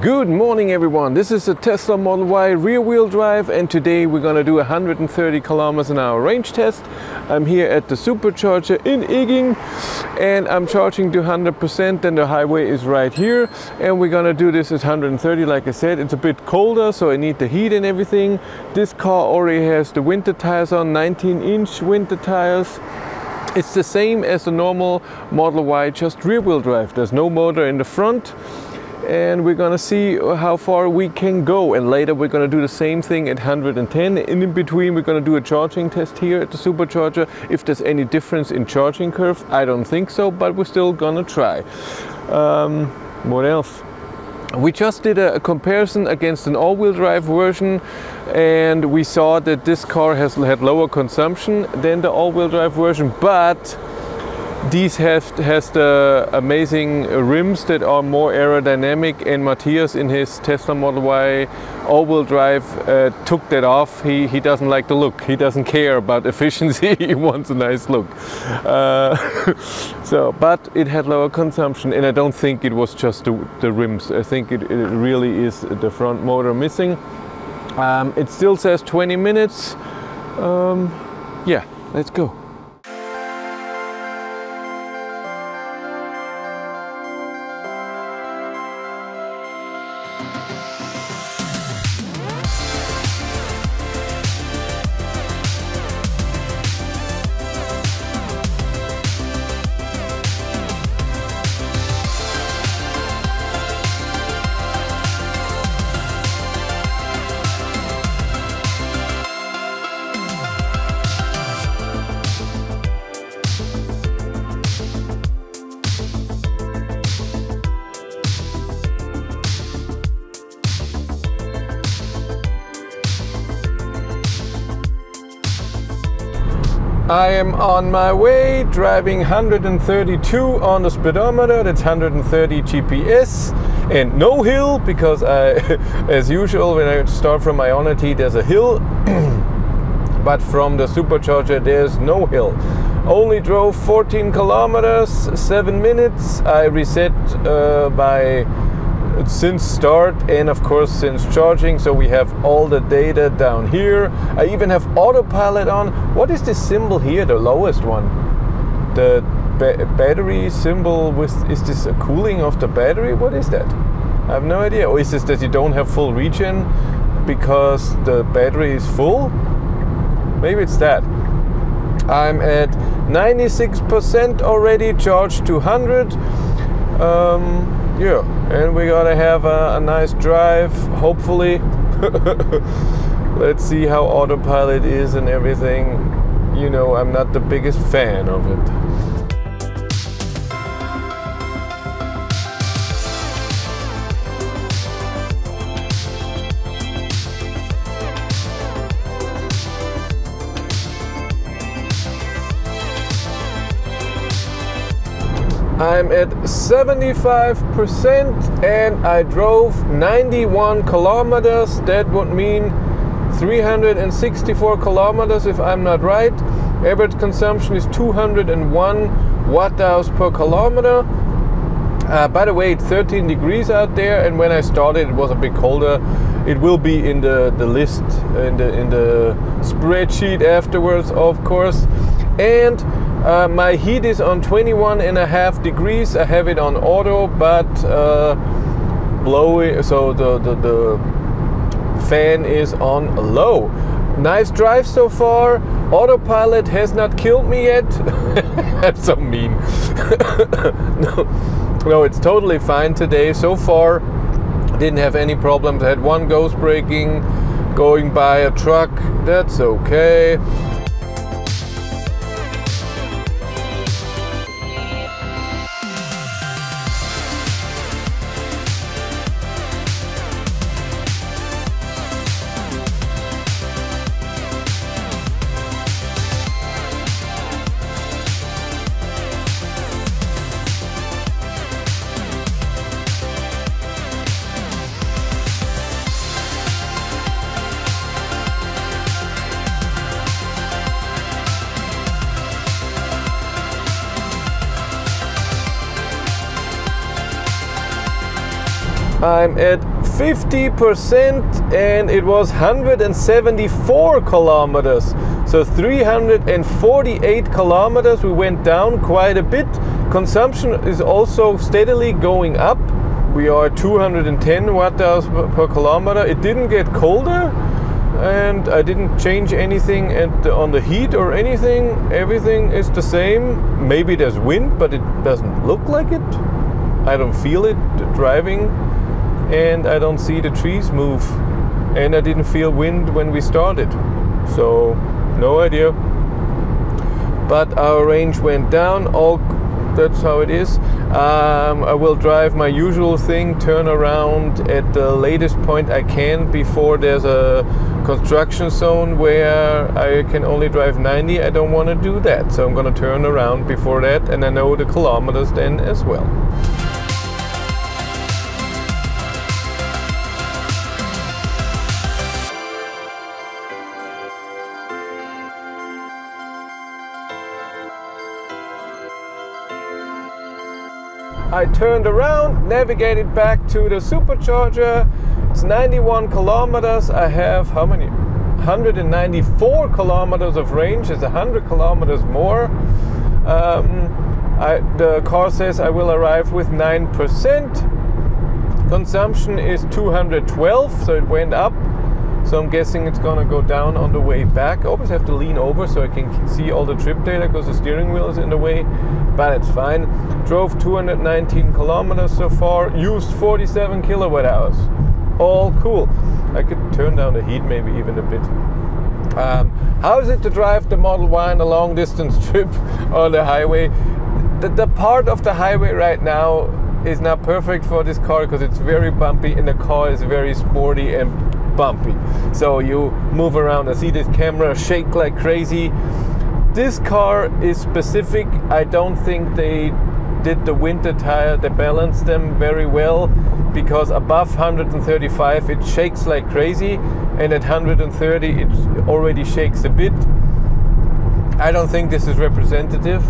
Good morning everyone, this is the Tesla Model Y rear wheel drive and today we're gonna do 130 kilometers an hour range test. I'm here at the Supercharger in Eging and I'm charging to 100% and the highway is right here and we're gonna do this at 130. Like I said, it's a bit colder so I need the heat and everything. This car already has the winter tires on, 19-inch winter tires. It's the same as the normal Model Y, just rear wheel drive. There's no motor in the front. And we're gonna see how far we can go, and later we're gonna do the same thing at 110, and in between we're gonna do a charging test here at the Supercharger. If there's any difference in charging curve, I don't think so, but we're still gonna try. What else? We just did a comparison against an all-wheel drive version and we saw that this car has had lower consumption than the all-wheel drive version, but these has the amazing rims that are more aerodynamic, and Matthias in his Tesla Model Y all-wheel drive took that off. He doesn't like the look. He doesn't care about efficiency. He wants a nice look. But it had lower consumption, and I don't think it was just the rims. I think it really is the front motor missing. It still says 20 minutes. Yeah, let's go. I am on my way, driving 132 on the speedometer. That's 130 GPS and no hill, because I, as usual, when I start from Ionity, there's a hill, but from the Supercharger, there's no hill. Only drove 14 kilometers, 7 minutes. I reset since start and of course since charging, so we have all the data down here. I even have autopilot on. What is this symbol here, the lowest one? The battery symbol with, is this a cooling of the battery? What is that? I have no idea. Or is this that you don't have full regen because the battery is full? Maybe it's that. I'm at 96% already, charged to 100. Yeah, and we're gonna have a nice drive, hopefully. Let's see how autopilot is and everything. You know, I'm not the biggest fan of it. I'm at 75% and I drove 91 kilometers. That would mean 364 kilometers if I'm not right. Average consumption is 201 watt-hours per kilometer. By the way, it's 13 degrees out there, and when I started it was a bit colder. It will be in the list, in the spreadsheet afterwards, of course. And my heat is on 21.5 degrees. I have it on auto, but blowing, so the fan is on low. Nice drive so far. Autopilot has not killed me yet. That's so mean. No, it's totally fine today so far. Didn't have any problems. I had one ghost braking, going by a truck. That's okay. I'm at 50% and it was 174 kilometers. So 348 kilometers, we went down quite a bit. Consumption is also steadily going up. We are at 210 watt-hours per kilometer. It didn't get colder and I didn't change anything on the heat or anything. Everything is the same. Maybe there's wind, but it doesn't look like it. I don't feel it driving and I don't see the trees move. And I didn't feel wind when we started. So, no idea. But our range went down. That's how it is. I will drive my usual thing, turn around at the latest point I can before there's a construction zone where I can only drive 90. I don't want to do that, so I'm going to turn around before that, and I know the kilometers then as well. I turned around, navigated back to the supercharger. It's 91 kilometers. I have how many? 194 kilometers of range. It's 100 kilometers more. The car says I will arrive with 9%. Consumption is 212, so it went up. So I'm guessing it's gonna go down on the way back. I always have to lean over so I can see all the trip data because the steering wheel is in the way, but it's fine. Drove 219 kilometers so far, used 47 kilowatt hours. All cool. I could turn down the heat maybe even a bit. How is it to drive the Model Y on a long distance trip on the highway? The part of the highway right now is not perfect for this car because it's very bumpy and the car is very sporty and bumpy, so you move around. I see this camera shake like crazy. This car is specific. I don't think they did the winter tire, they balanced them very well, because above 135 it shakes like crazy, and at 130 it already shakes a bit. I don't think this is representative,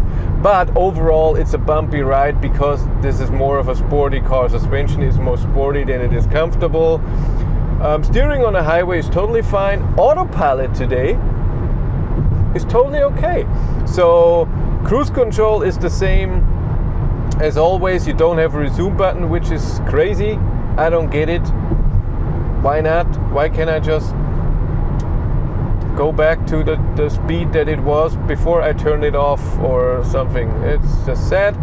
but overall it's a bumpy ride because this is more of a sporty car. Suspension is more sporty than it is comfortable. Steering on a highway is totally fine. Autopilot today is totally okay. So cruise control is the same as always. You don't have a resume button, which is crazy. I don't get it. Why not? Why can't I just go back to the speed that it was before I turned it off or something? It's just sad.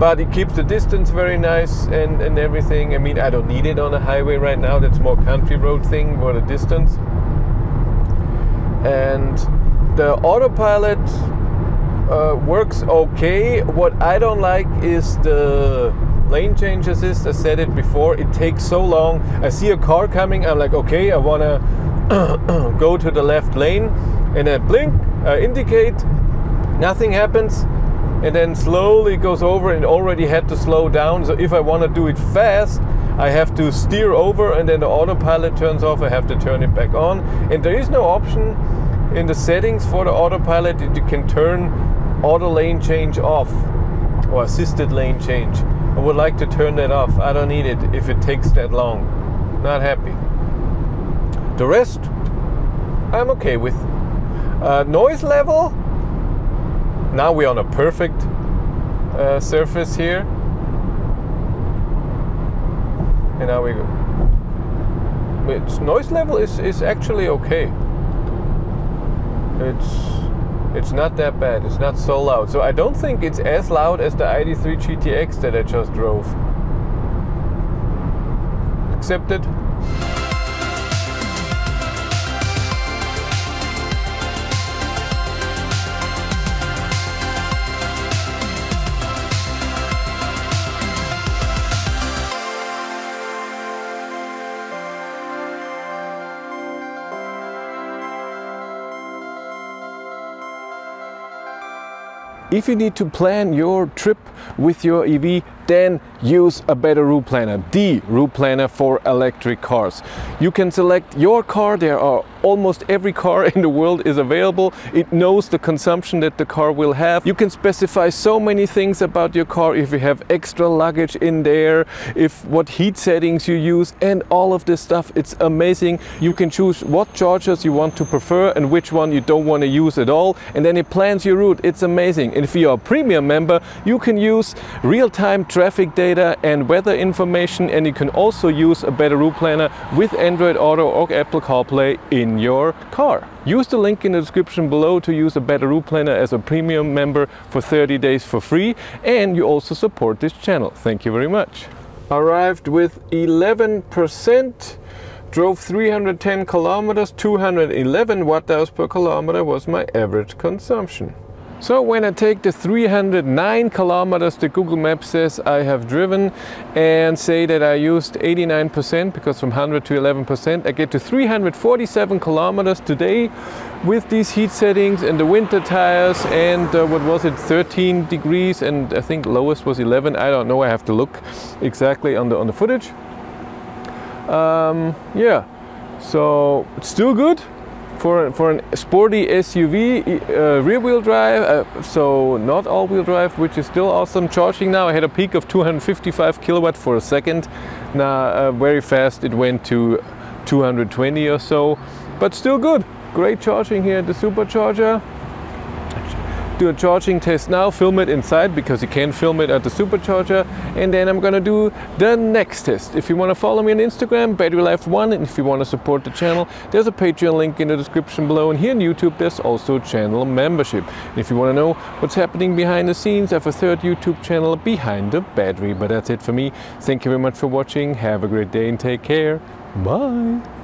But it keeps the distance very nice and everything. I mean, I don't need it on a highway right now. That's more country road thing for the distance. And the autopilot works okay. What I don't like is the lane change assist. I said it before, it takes so long. I see a car coming, I'm like, okay, I wanna go to the left lane. And I blink, I indicate, nothing happens. And then slowly it goes over and already had to slow down. So if I want to do it fast, I have to steer over and then the autopilot turns off. I have to turn it back on. And there is no option in the settings for the autopilot that you can turn auto lane change off or assisted lane change. I would like to turn that off. I don't need it if it takes that long. Not happy. The rest, I'm okay with. Noise level. Now we're on a perfect surface here. And now we go. Its noise level is actually okay. It's not that bad. It's not so loud. So I don't think it's as loud as the ID.3 GTX that I just drove. Accepted. If you need to plan your trip with your EV, then use A Better Route Planner, the route planner for electric cars. You can select your car. There are almost every car in the world is available. It knows the consumption that the car will have. You can specify so many things about your car, if you have extra luggage in there, if what heat settings you use, and all of this stuff. It's amazing. You can choose what chargers you want to prefer and which one you don't want to use at all, and then it plans your route. It's amazing. And if you are a premium member, you can use real-time traffic data and weather information, and you can also use a Better Route Planner with Android Auto or Apple CarPlay in your car. Use the link in the description below to use a Better Route Planner as a premium member for 30 days for free, and you also support this channel. Thank you very much. Arrived with 11%. Drove 310 kilometers, 211 watt-hours per kilometer was my average consumption. So when I take the 309 kilometers the Google Maps says I have driven and say that I used 89%, because from 100 to 11%, I get to 347 kilometers today with these heat settings and the winter tires and what was it, 13 degrees, and I think lowest was 11. I don't know, I have to look exactly on the footage. Yeah, so it's still good for a sporty SUV, rear-wheel drive, so not all-wheel drive, which is still awesome. Charging now, I had a peak of 255 kilowatt for a second. Now very fast it went to 220 or so, but still good. Great charging here at the Supercharger. Do a charging test now, film it inside because you can film it at the Supercharger, and then I'm gonna do the next test. If you want to follow me on Instagram, batterylife1, and if you want to support the channel, there's a Patreon link in the description below, and here on YouTube there's also channel membership. And if you want to know what's happening behind the scenes, I have a third YouTube channel, Behind the Battery. But that's it for me. Thank you very much for watching. Have a great day and take care. Bye.